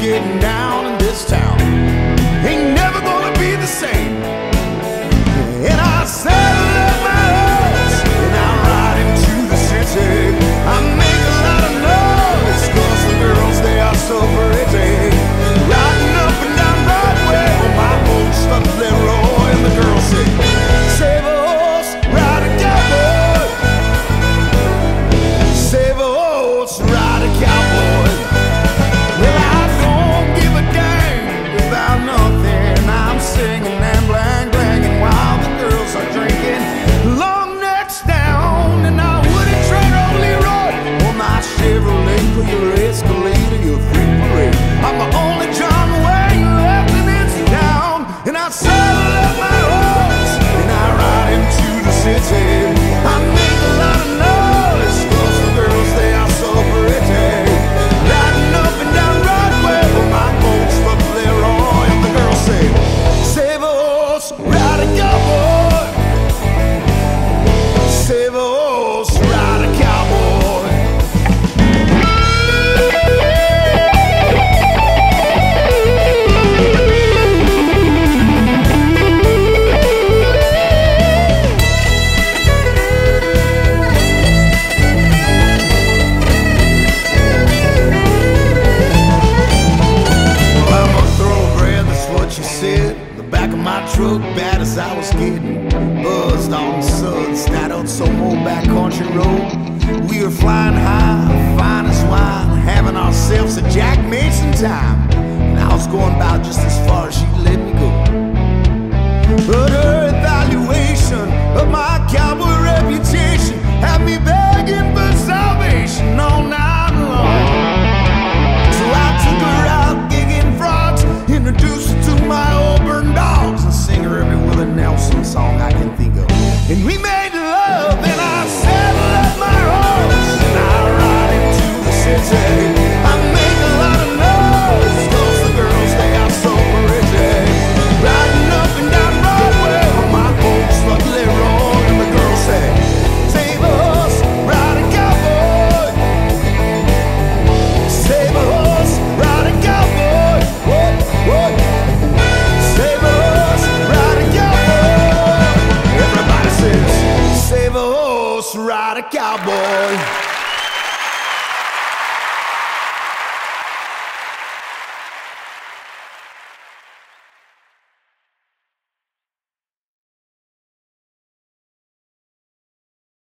getting down in this town ain't never gonna be the same. And I saddle up my horse and I ride into the city. I make a lot of noise 'cause the girls, they are so pretty. Riding up and down Broadway on my old stuffed Leroy, and the girls say, save a horse, ride a cowboy. Save a horse, ride a cowboy. Singing and blang blanging while the girls are drinking. Long necks down, and I wouldn't trade old Leroy or my Chevrolet for your Escalade or your Freak Parade. I'm the only John Wayne left in this town, and I saddle up my horse and I ride into the city. I make a lot of noise 'cause the girls, they are so pretty. Riding up and down Broadway with my folks from Leroy, and the girls say, save a horse, ride a cowboy. Save a horse, ride a cowboy. Well, I'm a thoroughbred, that's what you said. Back of my truck, bad as I was getting, buzzed on the sun, straddled some old back country road. We were flying high, fine as wine, having ourselves a Jack Mason time. And I was going by